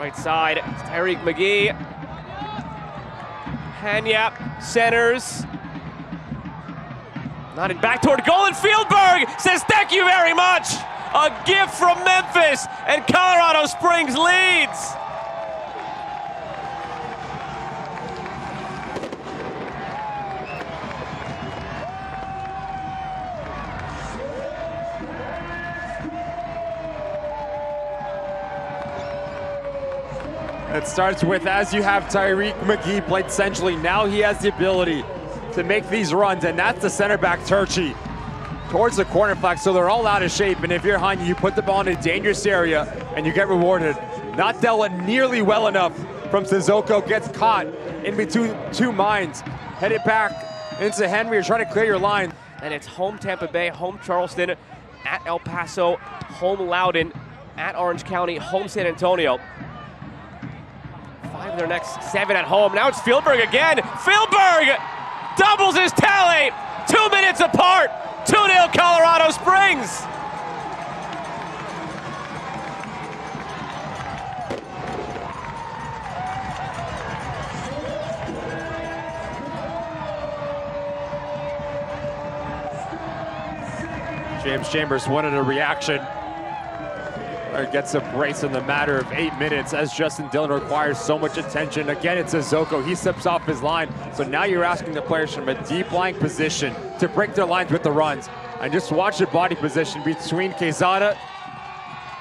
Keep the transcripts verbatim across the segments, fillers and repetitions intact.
right side, Tyreek McGee. Hanyap centers. Not in back toward goal, and Fjeldberg says thank you very much. A gift from Memphis, and Colorado Springs leads. It starts with, as you have Tyreek McGee played centrally, now he has the ability to make these runs, and that's the center back, Turchi, towards the corner flag, so they're all out of shape, and if you're Hanya, you put the ball in a dangerous area, and you get rewarded. Not dealt with nearly well enough from Sissoko, gets caught in between two minds, headed back into Henry, you're trying to clear your line. And it's home Tampa Bay, home Charleston, at El Paso, home Loudoun, at Orange County, home San Antonio. Their next seven at home. Now it's Fjeldberg again. Fjeldberg doubles his tally. Two minutes apart. two nil Colorado Springs. James Chambers wanted a reaction. Gets a brace in the matter of eight minutes as Justin Dillon requires so much attention. Again, it's Sissoko. He steps off his line. So now you're asking the players from a deep lying position to break their lines with the runs. And just watch the body position between Quezada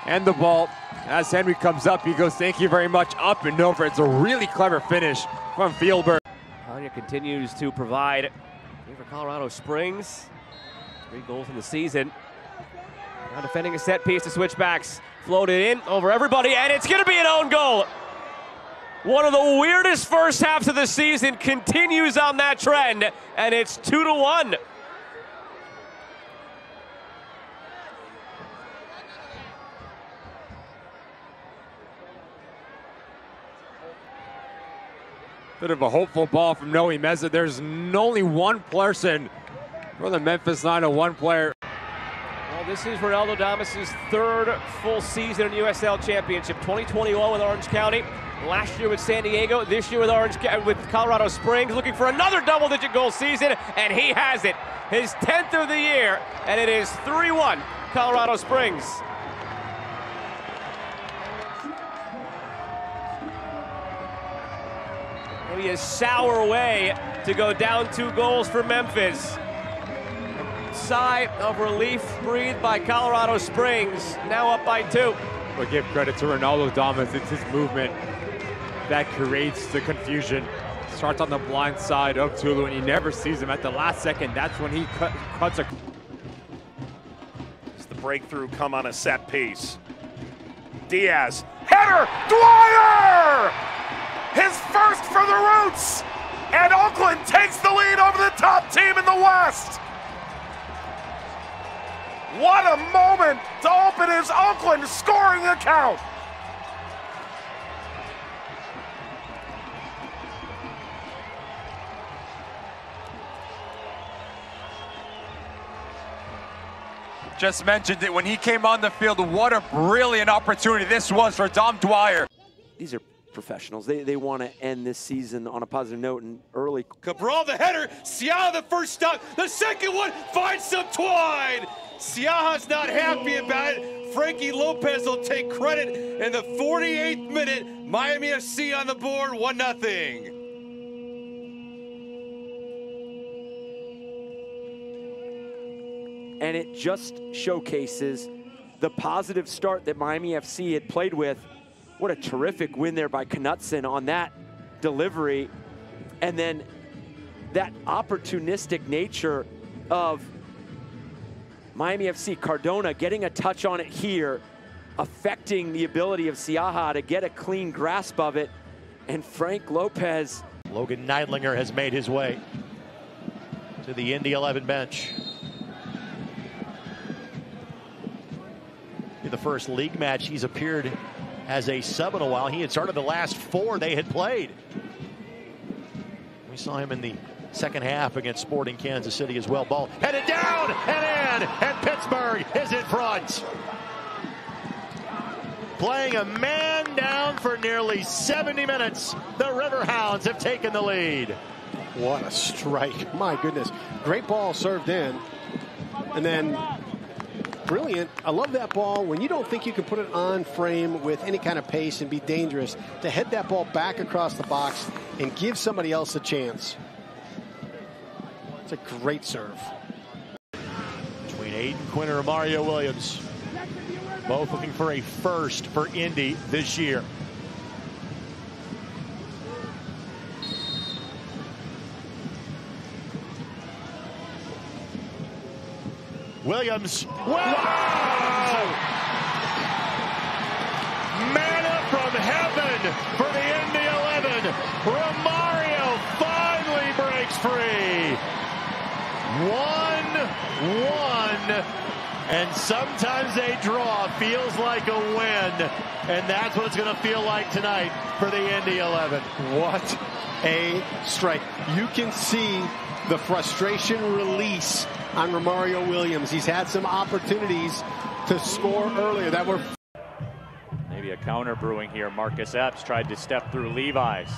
and the ball. As Henry comes up, he goes, thank you very much, up and over. It's a really clever finish from Fjeldberg. Hanya continues to provide for Colorado Springs. Three goals in the season. Now defending a set piece to switchbacks. Floated in over everybody, and it's going to be an own goal. One of the weirdest first halves of the season continues on that trend, and it's two to one. Bit of a hopeful ball from Noe Meza. There's only one person for the Memphis nine oh one, one player. This is Ronaldo Damus' third full season in U S L Championship. twenty twenty-one with Orange County, last year with San Diego, this year with Orange with Colorado Springs, looking for another double-digit goal season, and he has it. His tenth of the year, and it is three one Colorado Springs. Maybe a sour way to go down two goals for Memphis. Sigh of relief breathed by Colorado Springs, now up by two. But give credit to Ronaldo Damus. It's his movement that creates the confusion. Starts on the blind side of Tulu, and he never sees him at the last second. That's when he cut, cuts a... It's the breakthrough come on a set piece. Diaz, header, Dwyer! His first for the Roots! And Oakland takes the lead over the top team in the West! What a moment to open his Oakland scoring account! Just mentioned it, when he came on the field, what a brilliant opportunity this was for Dom Dwyer. These are professionals. They, they want to end this season on a positive note and early. Cabral the header, Siaha the first stop, the second one finds some twine! Siaha's not happy about it. Frankie Lopez will take credit in the forty-eighth minute. Miami F C on the board, one nothing. And it just showcases the positive start that Miami F C had played with. What a terrific win there by Knutson on that delivery. And then that opportunistic nature of Miami F C, Cardona getting a touch on it here, affecting the ability of Siaha to get a clean grasp of it, and Frank Lopez. Logan Neidlinger has made his way to the Indy eleven bench. In the first league match, he's appeared as a sub in a while. He had started the last four they had played. We saw him in the second half against Sporting Kansas City as well. Ball headed down and in, and Pittsburgh is in front. playing a man down for nearly seventy minutes. The River Hounds have taken the lead. What a strike. My goodness. Great ball served in. And then brilliant. I love that ball. When you don't think you can put it on frame with any kind of pace and be dangerous, to head that ball back across the box and give somebody else a chance. It's a great serve. Between Aiden Quinter and Mario Williams. Both looking for a first for Indy this year. Williams. Wow! Manna from heaven for the Indy eleven. Romario finally breaks free. one one. And sometimes a draw feels like a win. And that's what it's going to feel like tonight for the Indy eleven. What a strike. You can see the frustration release on Romario Williams. He's had some opportunities to score earlier that were... Maybe a counter brewing here. Marcus Epps tried to step through Levi's.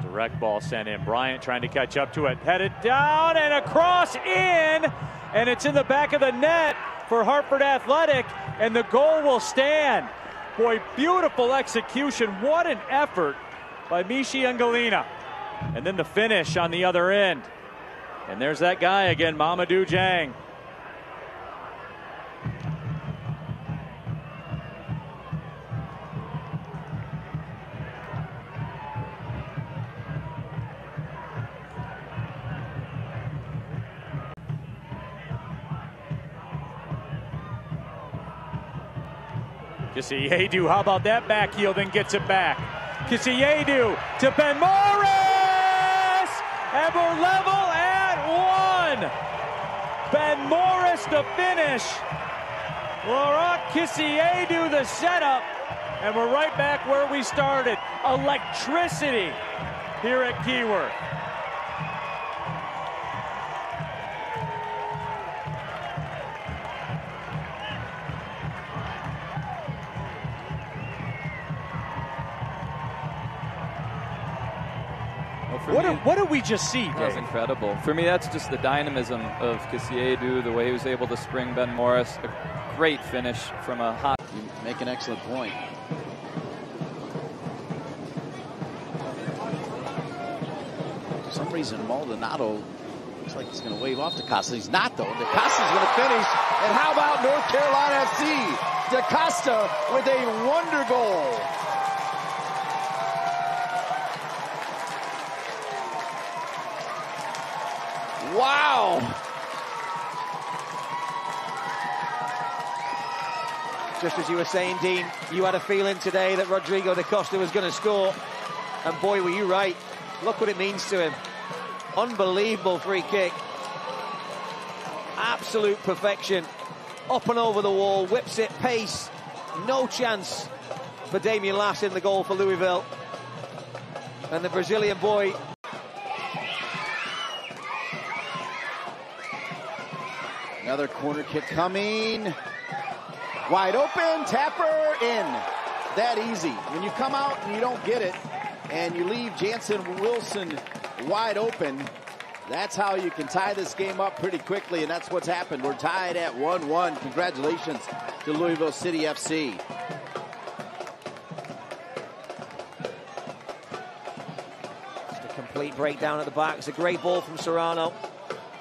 Direct ball sent in. Bryant trying to catch up to it. Headed down and across in. And it's in the back of the net for Hartford Athletic. And the goal will stand. Boy, beautiful execution. What an effort by Mishi Angelina. And then the finish on the other end. And there's that guy again, Mamadou Dieng. Kisiedu, how about that back heel, then gets it back. Kisiedu to Ben Morris! And we're level at one! Ben Morris the finish. Laurent Kisiedu the setup. And we're right back where we started. Electricity here at Keyworth. What do, what do we just see, Dave? That was incredible. For me, that's just the dynamism of Kisiedu, the way he was able to spring Ben Morris. A great finish from a hot... You make an excellent point. For some reason, Maldonado looks like he's going to wave off DaCosta. He's not, though. DaCosta's going to finish. And how about North Carolina F C? DaCosta with a wonder goal. Wow! Just as you were saying, Dean, you had a feeling today that Rodrigo da Costa was going to score. And boy, were you right. Look what it means to him. Unbelievable free kick. Absolute perfection. Up and over the wall, whips it, pace. No chance for Damian Lass in the goal for Louisville. And the Brazilian boy... Another corner kick coming. Wide open, Tapper in. That easy. When you come out and you don't get it, and you leave Jansen Wilson wide open, that's how you can tie this game up pretty quickly, and that's what's happened. We're tied at one one. Congratulations to Louisville City F C. Just a complete breakdown at the back. It's a great ball from Serrano.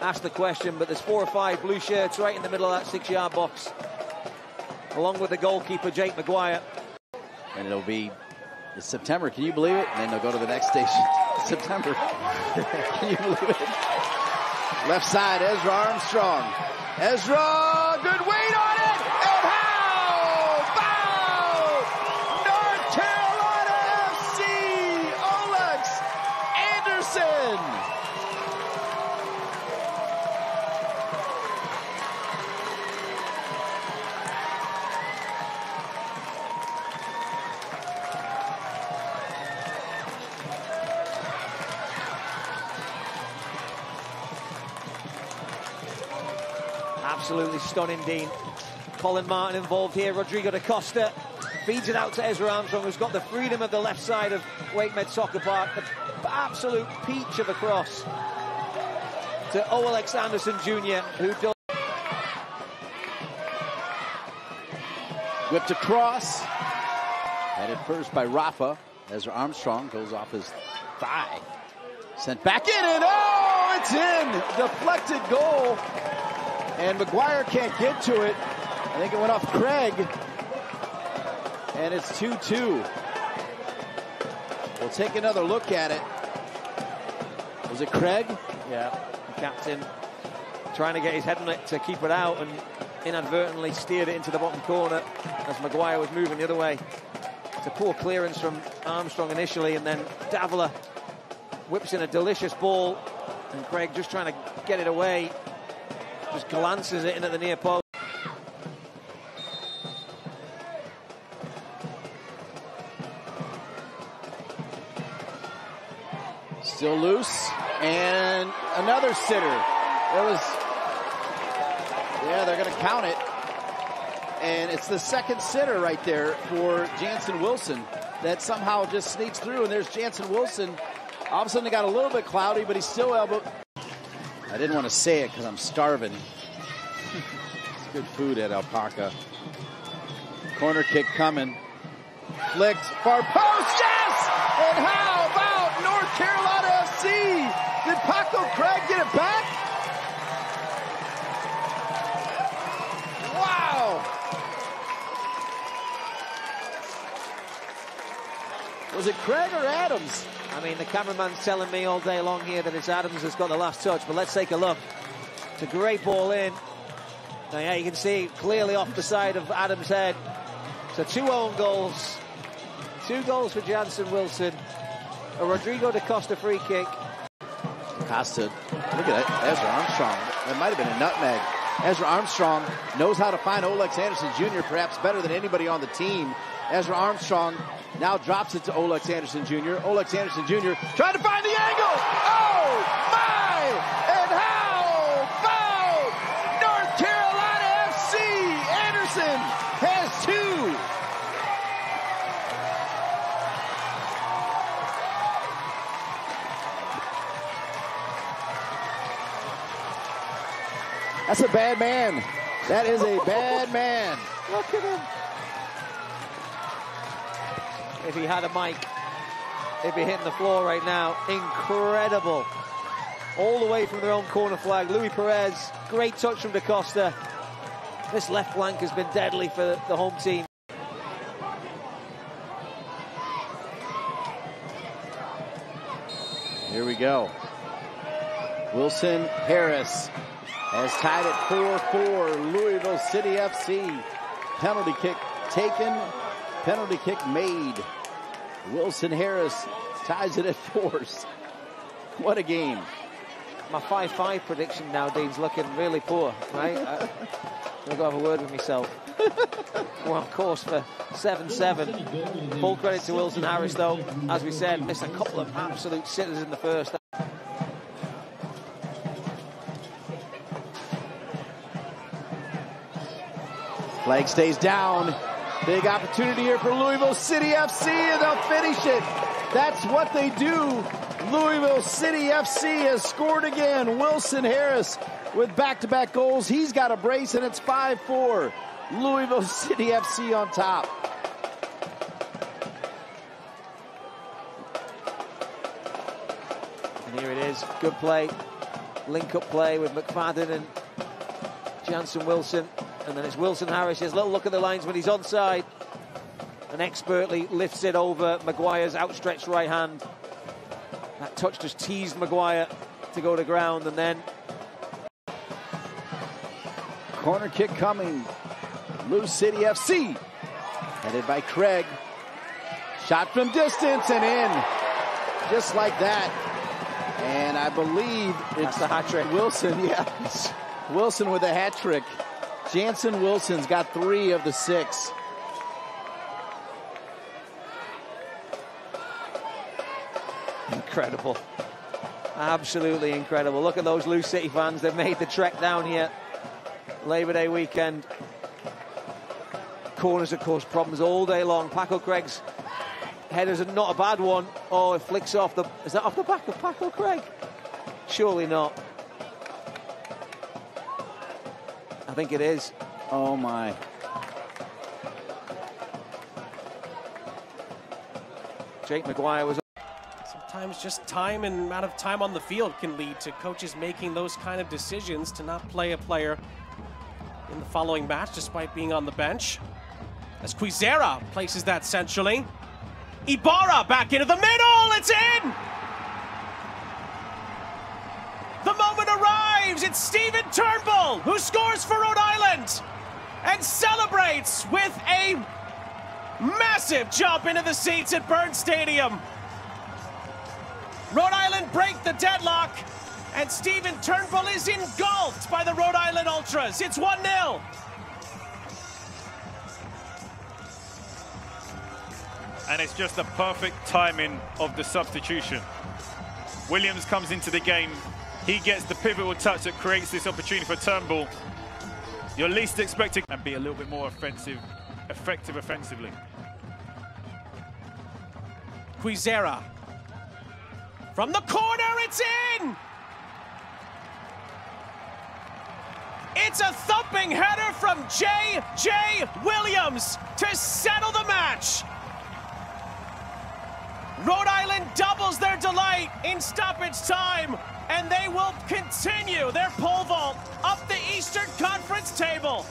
Asked the question, but there's four or five blue shirts right in the middle of that six-yard box, along with the goalkeeper, Jake McGuire. And it'll be it's September, can you believe it? And then they'll go to the next station, September. Can you believe it? Left side, Ezra Armstrong. Ezra, good weight on it! And how about North Carolina F C, Olek Anderson! Absolutely stunning, Dean. Colin Martin involved here. Rodrigo da Costa feeds it out to Ezra Armstrong, who's got the freedom of the left side of Wakemead Soccer Park. An absolute peach of a cross to Olek Anderson Junior, who does... Whipped across. Headed first by Rafa. Ezra Armstrong goes off his thigh. Sent back in, and oh, it's in! Deflected goal. And McGuire can't get to it. I think it went off Craig. And it's two two. We'll take another look at it. Was it Craig? Yeah, the captain trying to get his head on it to keep it out and inadvertently steered it into the bottom corner as McGuire was moving the other way. It's a poor clearance from Armstrong initially, and then Davila whips in a delicious ball, and Craig just trying to get it away, just glances it in at the near post. Still loose, and another sitter. It was, yeah, they're going to count it. And it's the second sitter right there for Jansen Wilson that somehow just sneaks through, and there's Jansen Wilson. All of a sudden it got a little bit cloudy, but he's still elbow. I didn't want to say it because I'm starving. It's good food at Alpaca. Corner kick coming. Flicked, far post, yes! And how about North Carolina F C? Did Paco Craig get it back? Wow! Was it Craig or Adams? I mean, the cameraman's telling me all day long here that it's Adams that's got the last touch, but let's take a look. It's a great ball in. Now, yeah, you can see clearly off the side of Adams' head. So two own goals. Two goals for Jansen Wilson. A Rodrigo da Costa free kick. Da Costa, look at it, Ezra Armstrong. That might have been a nutmeg. Ezra Armstrong knows how to find Olek Anderson Junior perhaps better than anybody on the team. Ezra Armstrong now drops it to Olek Anderson Junior Olek Anderson Junior trying to find the angle. Oh, my! And how foul! North Carolina F C! Anderson has two! That's a bad man. That is a bad man. Look at him. If he had a mic, they'd be hitting the floor right now. Incredible. All the way from their own corner flag. Luis Perez, great touch from da Costa. This left flank has been deadly for the home team. Here we go. Wilson Harris has tied it four four. Louisville City F C. Penalty kick taken. Penalty kick made. Wilson Harris ties it at fours. What a game. My five five prediction now, Dean's looking really poor, right? I, I've got to have a word with myself. We're on course for seven seven. Full credit to Wilson Harris, though. As we said, missed a couple of absolute sitters in the first. Flag stays down. Big opportunity here for Louisville City F C, and they'll finish it. That's what they do. Louisville City F C has scored again. Wilson Harris with back-to-back goals. He's got a brace, and it's five four. Louisville City F C on top. And here it is. Good play. Link-up play with McFadden and Jansen Wilson. And then it's Wilson Harris. His little look at the lines when he's onside. And expertly lifts it over Maguire's outstretched right hand. That touch just teased Maguire to go to ground. And then... corner kick coming. Loose City F C. Headed by Craig. Shot from distance and in. Just like that. And I believe it's... that's a hat trick. Wilson, yeah. Wilson with a hat trick. Jansen Wilson's got three of the six. Incredible. Absolutely incredible. Look at those Lou City fans. They've made the trek down here. Labour Day weekend. Corners have caused problems all day long. Paco Craig's headers are not a bad one. Oh, it flicks off the... Is that off the back of Paco Craig? Surely not. I think it is. Oh, my. Jake McGuire was... Sometimes just time and amount of time on the field can lead to coaches making those kind of decisions to not play a player in the following match, despite being on the bench. As Quisera places that centrally. Ibarra back into the middle, it's in! The moment arrives, it's Stephen Turnbull who scores for Rhode Island and celebrates with a massive jump into the seats at Burns Stadium. Rhode Island break the deadlock and Stephen Turnbull is engulfed by the Rhode Island Ultras. It's one nil. And it's just the perfect timing of the substitution. Williams comes into the game. He gets the pivotal touch that creates this opportunity for Turnbull. You're least expecting and be a little bit more offensive, effective offensively. Quisera. From the corner, it's in! It's a thumping header from J J Williams to settle the match. Rhode Island doubles their delight in stoppage time, and they will continue their pole vault up the Eastern Conference table.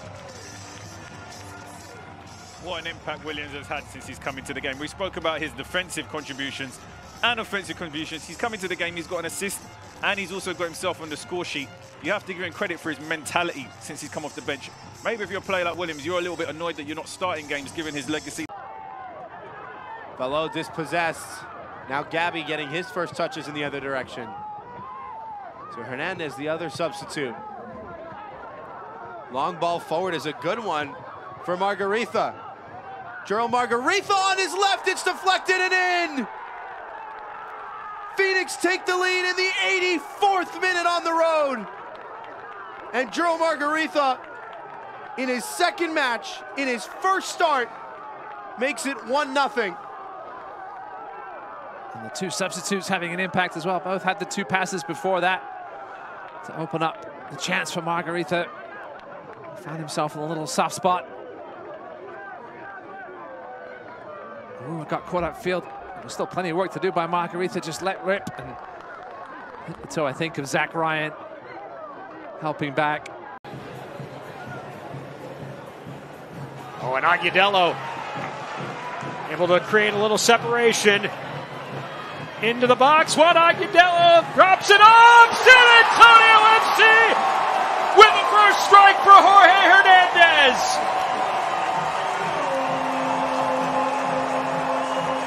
What an impact Williams has had since he's come into the game. We spoke about his defensive contributions and offensive contributions. He's come into the game, he's got an assist, and he's also got himself on the score sheet. You have to give him credit for his mentality since he's come off the bench. Maybe if you're a player like Williams, you're a little bit annoyed that you're not starting games, given his legacy. Below dispossessed. Now Gabby getting his first touches in the other direction. So Hernandez, the other substitute. Long ball forward is a good one for Margarita. Gerald Margarita on his left, it's deflected and in! Phoenix take the lead in the eighty-fourth minute on the road. And Gerald Margarita, in his second match, in his first start, makes it one nothing. And the two substitutes having an impact as well. Both had the two passes before that to open up the chance for Margarita. He found himself in a little soft spot. Ooh, it got caught upfield. There's still plenty of work to do by Margarita. Just let rip. And so I think of Zach Ryan helping back. Oh, and Agudelo able to create a little separation. Into the box, Juan Agudelo drops it off! San Antonio F C with the first strike for Jorge Hernandez!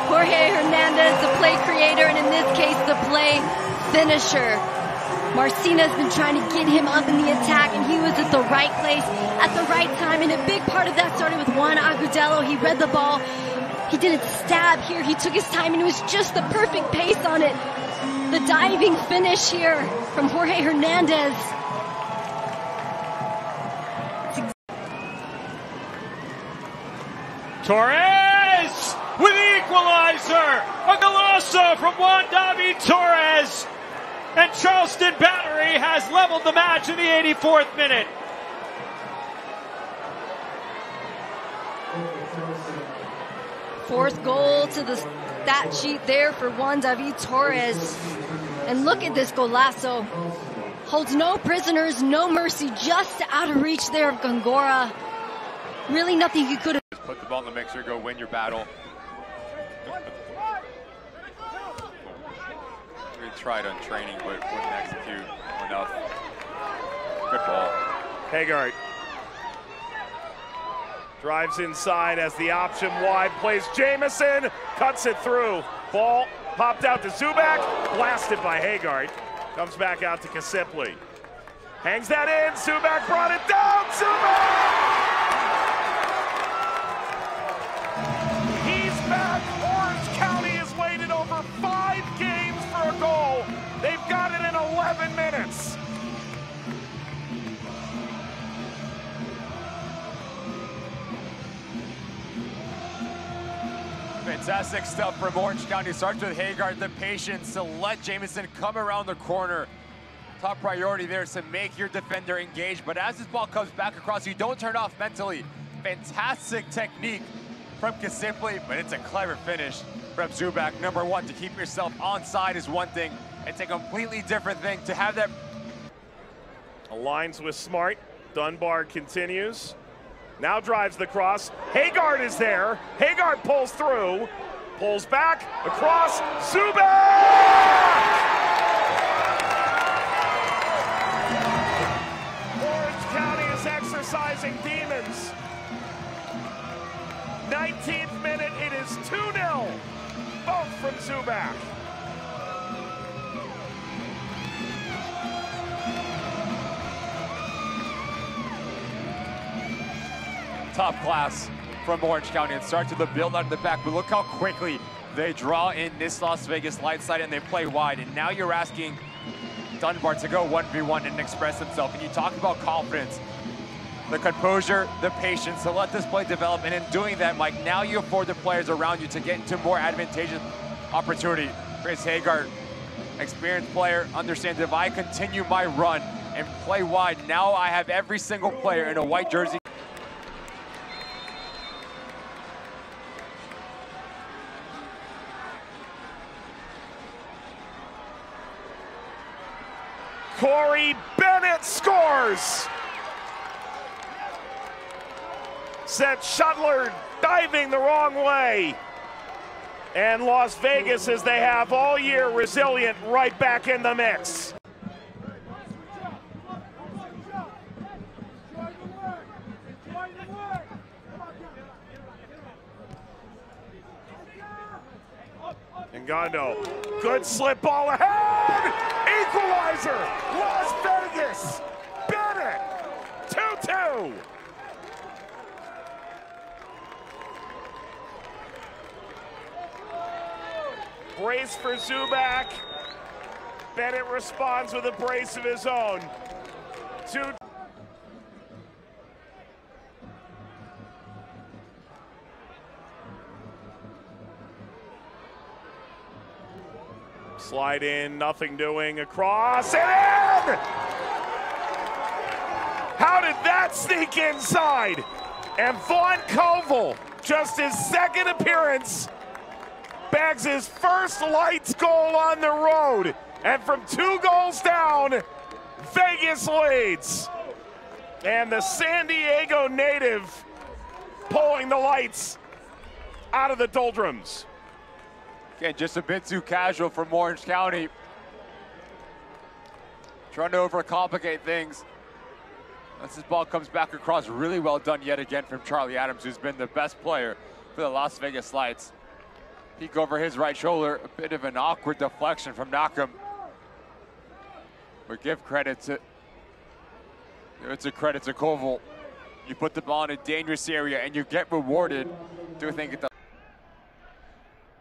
Jorge Hernandez, the play creator, and in this case, the play finisher. Marcina's been trying to get him up in the attack, and he was at the right place at the right time, and a big part of that started with Juan Agudelo. He read the ball. He didn't stab here, he took his time, and it was just the perfect pace on it. The diving finish here from Jorge Hernandez. Torres with the equalizer! A golazo from Juan David Torres! And Charleston Battery has leveled the match in the eighty-fourth minute. Fourth goal to the stat sheet there for Juan David Torres. And look at this golazo. Holds no prisoners, no mercy, just out of reach there of Gongora. Really nothing you could have. Just put the ball in the mixer, go win your battle. We tried on training, but wouldn't execute enough. Good ball. Hagart. Drives inside as the option wide, plays Jamison, cuts it through. Ball popped out to Zubak, blasted by Hagar. Comes back out to Kasipli. Hangs that in, Zubak brought it down, Zubak! He's back, Orange County has waited over five games for a goal. They've got it in eleven minutes. Fantastic stuff from Orange County. Starts with Hagar, the patience to let Jamison come around the corner. Top priority there is to make your defender engage, but as this ball comes back across, you don't turn off mentally. Fantastic technique from Kasimpli, but it's a clever finish from Zubak. Number one, to keep yourself onside is one thing. It's a completely different thing to have that. Aligns with Smart. Dunbar continues. Now drives the cross. Hagar is there. Hagar pulls through, pulls back, across, Zubak! Exercising demons. nineteenth minute, it is two nil, both from Zubak. Top class from Orange County. It starts with the build out of the back, but look how quickly they draw in this Las Vegas light side and they play wide. And now you're asking Dunbar to go one v one and express himself. And you talk about confidence. The composure, the patience to let this play develop, and in doing that, Mike, now you afford the players around you to get into more advantageous opportunity. Chris Hagar, experienced player, understands if I continue my run and play wide, now I have every single player in a white jersey. Corey Bennett scores! Set Shuttler diving the wrong way. And Las Vegas, as they have all year, resilient, right back in the mix. Ngannou, good slip ball ahead. Equalizer, Las Vegas, Bennett, two two. Brace for Zubak. Bennett responds with a brace of his own. Two. Slide in, nothing doing, across, and in! How did that sneak inside? And Vaughn Koval, just his second appearance, bags his first lights goal on the road. And from two goals down, Vegas leads. And the San Diego native pulling the lights out of the doldrums. Again, just a bit too casual from Orange County. Trying to overcomplicate things. Once this ball comes back across, really well done yet again from Charlie Adams, who's been the best player for the Las Vegas Lights. Peek over his right shoulder, a bit of an awkward deflection from Nakham. But give credit to, it's a credit to Koval. You put the ball in a dangerous area and you get rewarded. Do you think it does?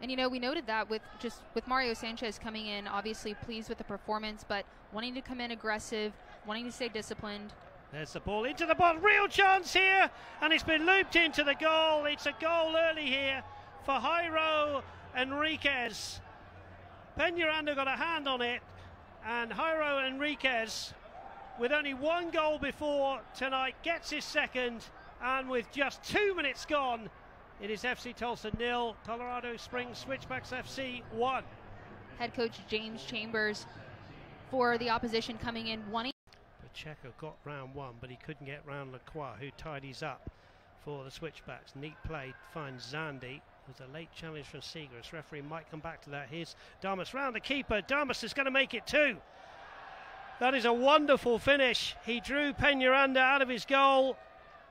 And you know, we noted that with just with Mario Sanchez coming in, obviously pleased with the performance, but wanting to come in aggressive, wanting to stay disciplined. There's the ball into the bottom, real chance here, and it's been looped into the goal. It's a goal early here for Jairo Enriquez. Peñaranda got a hand on it, and Jairo Enriquez, with only one goal before tonight, gets his second, and with just two minutes gone, it is F C Tulsa nil, Colorado Springs Switchbacks F C one. Head coach James Chambers for the opposition coming in one. Pacheco got round one, but he couldn't get round Lacroix, who tidies up for the Switchbacks. Neat play finds Zandi. Was a late challenge from Seagrass. Referee might come back to that. Here's Damus round the keeper. Damus is going to make it two. That is a wonderful finish. He drew Peñaranda out of his goal,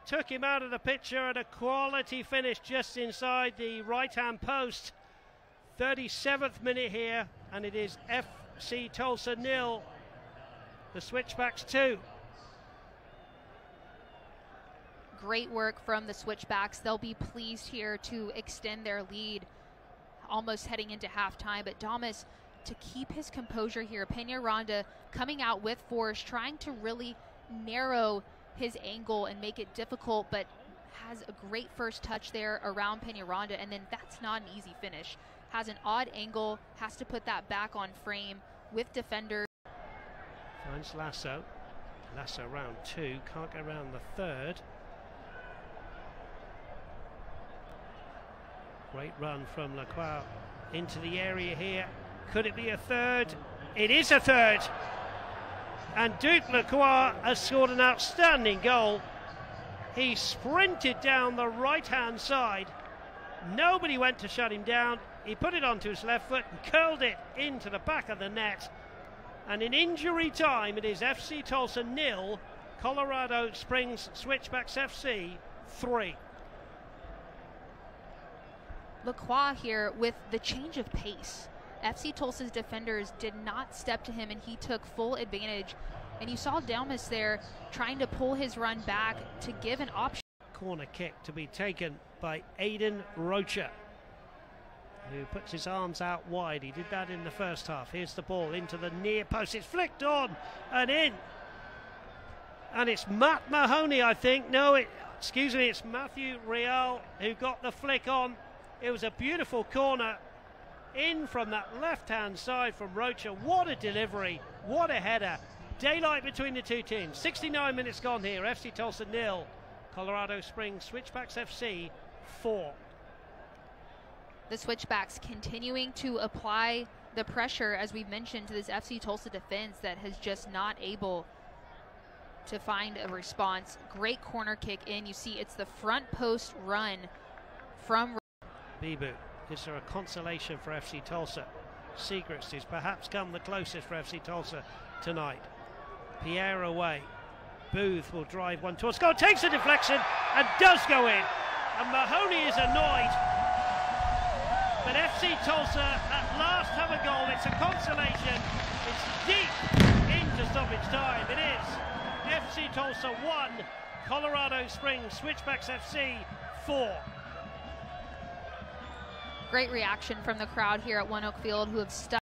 took him out of the picture, and a quality finish just inside the right-hand post. thirty-seventh minute here, and it is F C Tulsa nil, the Switchbacks two. Great work from the Switchbacks. They'll be pleased here to extend their lead, almost heading into halftime. But Damus, to keep his composure here, Peñaranda coming out with force, trying to really narrow his angle and make it difficult, but has a great first touch there around Peñaranda, and then that's not an easy finish. Has an odd angle, has to put that back on frame with defender. Finds Lasso. Lasso round two, can't get around the third. Great run from Lacroix into the area here. Could it be a third? It is a third. And Duke Lacroix has scored an outstanding goal. He sprinted down the right-hand side. Nobody went to shut him down. He put it onto his left foot and curled it into the back of the net. And in injury time, it is F C Tulsa nil, Colorado Springs Switchbacks F C three. Lacroix here with the change of pace. F C Tulsa's defenders did not step to him, and he took full advantage. And you saw Damus there trying to pull his run back to give an option. Corner kick to be taken by Aiden Rocha, who puts his arms out wide. He did that in the first half. Here's the ball into the near post. It's flicked on and in. And it's Matt Mahoney, I think. No, it, excuse me, it's Matthew Real who got the flick on. It was a beautiful corner in from that left-hand side from Rocha. What a delivery. What a header. Daylight between the two teams. sixty-nine minutes gone here. F C Tulsa nil, Colorado Springs Switchbacks F C four. The Switchbacks continuing to apply the pressure, as we've mentioned, to this F C Tulsa defense that has just not able to find a response. Great corner kick in. You see it's the front post run from Bibu. Is there a consolation for F C Tulsa? Segrist is perhaps come the closest for F C Tulsa tonight. Pierre away. Booth will drive one towards goal, takes a deflection and does go in. And Mahoney is annoyed. But F C Tulsa at last have a goal. It's a consolation. It's deep into stoppage time. It is F C Tulsa one, Colorado Springs Switchbacks F C four. Great reaction from the crowd here at One Oak Field, who have stuck